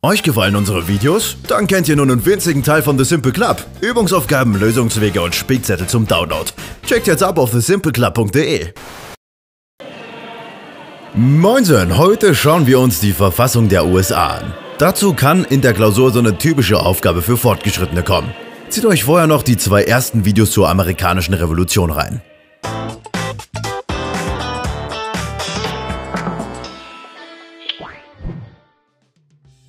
Euch gefallen unsere Videos? Dann kennt ihr nun einen winzigen Teil von The Simple Club. Übungsaufgaben, Lösungswege und Spickzettel zum Download. Checkt jetzt ab auf thesimpleclub.de. Moinsen, heute schauen wir uns die Verfassung der USA an. Dazu kann in der Klausur so eine typische Aufgabe für Fortgeschrittene kommen. Zieht euch vorher noch die zwei ersten Videos zur amerikanischen Revolution rein.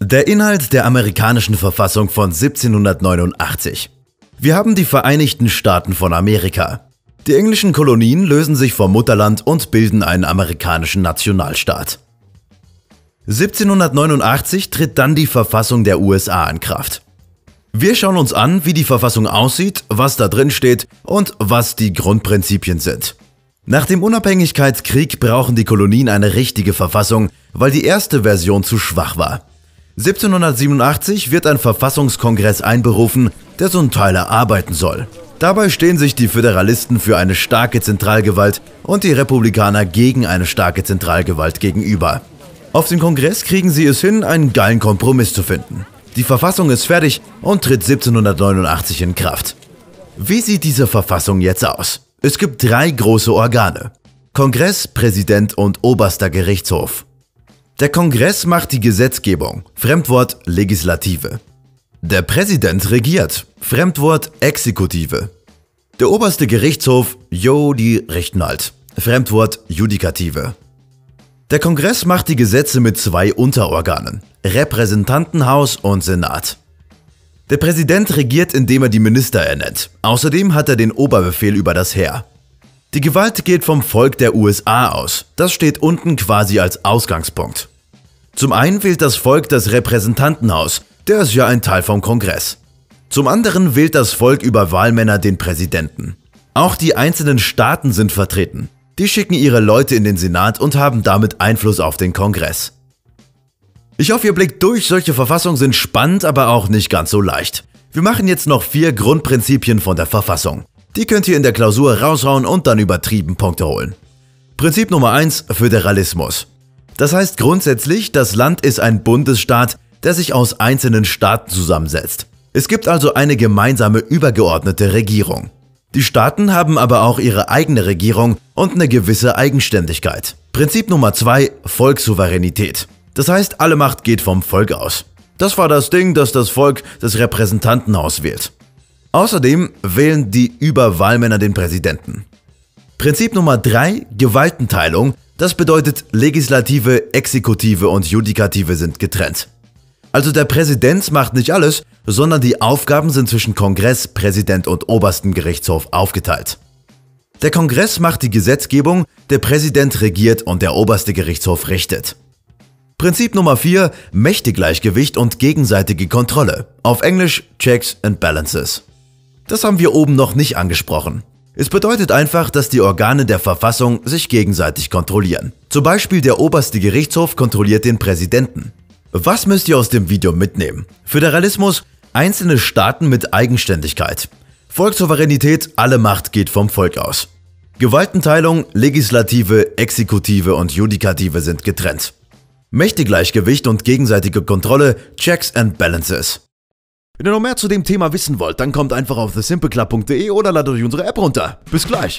Der Inhalt der amerikanischen Verfassung von 1789. Wir haben die Vereinigten Staaten von Amerika. Die englischen Kolonien lösen sich vom Mutterland und bilden einen amerikanischen Nationalstaat. 1789 tritt dann die Verfassung der USA in Kraft. Wir schauen uns an, wie die Verfassung aussieht, was da drin steht und was die Grundprinzipien sind. Nach dem Unabhängigkeitskrieg brauchen die Kolonien eine richtige Verfassung, weil die erste Version zu schwach war. 1787 wird ein Verfassungskongress einberufen, der so einen Teil erarbeiten soll. Dabei stehen sich die Föderalisten für eine starke Zentralgewalt und die Republikaner gegen eine starke Zentralgewalt gegenüber. Auf dem Kongress kriegen sie es hin, einen geilen Kompromiss zu finden. Die Verfassung ist fertig und tritt 1789 in Kraft. Wie sieht diese Verfassung jetzt aus? Es gibt drei große Organe: Kongress, Präsident und Oberster Gerichtshof. Der Kongress macht die Gesetzgebung, Fremdwort Legislative. Der Präsident regiert, Fremdwort Exekutive. Der Oberste Gerichtshof, jo, die richten halt, Fremdwort Judikative. Der Kongress macht die Gesetze mit zwei Unterorganen, Repräsentantenhaus und Senat. Der Präsident regiert, indem er die Minister ernennt. Außerdem hat er den Oberbefehl über das Heer. Die Gewalt geht vom Volk der USA aus, das steht unten quasi als Ausgangspunkt. Zum einen wählt das Volk das Repräsentantenhaus, der ist ja ein Teil vom Kongress. Zum anderen wählt das Volk über Wahlmänner den Präsidenten. Auch die einzelnen Staaten sind vertreten, die schicken ihre Leute in den Senat und haben damit Einfluss auf den Kongress. Ich hoffe, ihr blickt durch, solche Verfassungen sind spannend, aber auch nicht ganz so leicht. Wir machen jetzt noch vier Grundprinzipien von der Verfassung. Die könnt ihr in der Klausur raushauen und dann übertrieben Punkte holen. Prinzip Nummer 1: Föderalismus. Das heißt grundsätzlich, das Land ist ein Bundesstaat, der sich aus einzelnen Staaten zusammensetzt. Es gibt also eine gemeinsame übergeordnete Regierung. Die Staaten haben aber auch ihre eigene Regierung und eine gewisse Eigenständigkeit. Prinzip Nummer 2: Volkssouveränität. Das heißt, alle Macht geht vom Volk aus. Das war das Ding, dass das Volk das Repräsentantenhaus wählt. Außerdem wählen die Überwahlmänner den Präsidenten. Prinzip Nummer 3: Gewaltenteilung. Das bedeutet, Legislative, Exekutive und Judikative sind getrennt. Also der Präsident macht nicht alles, sondern die Aufgaben sind zwischen Kongress, Präsident und Obersten Gerichtshof aufgeteilt. Der Kongress macht die Gesetzgebung, der Präsident regiert und der Oberste Gerichtshof richtet. Prinzip Nummer 4: Mächtegleichgewicht und gegenseitige Kontrolle. Auf Englisch Checks and Balances. Das haben wir oben noch nicht angesprochen. Es bedeutet einfach, dass die Organe der Verfassung sich gegenseitig kontrollieren. Zum Beispiel der Oberste Gerichtshof kontrolliert den Präsidenten. Was müsst ihr aus dem Video mitnehmen? Föderalismus: einzelne Staaten mit Eigenständigkeit. Volkssouveränität: alle Macht geht vom Volk aus. Gewaltenteilung: Legislative, Exekutive und Judikative sind getrennt. Mächtegleichgewicht und gegenseitige Kontrolle: Checks and Balances. Wenn ihr noch mehr zu dem Thema wissen wollt, dann kommt einfach auf thesimpleclub.de oder ladet euch unsere App runter. Bis gleich!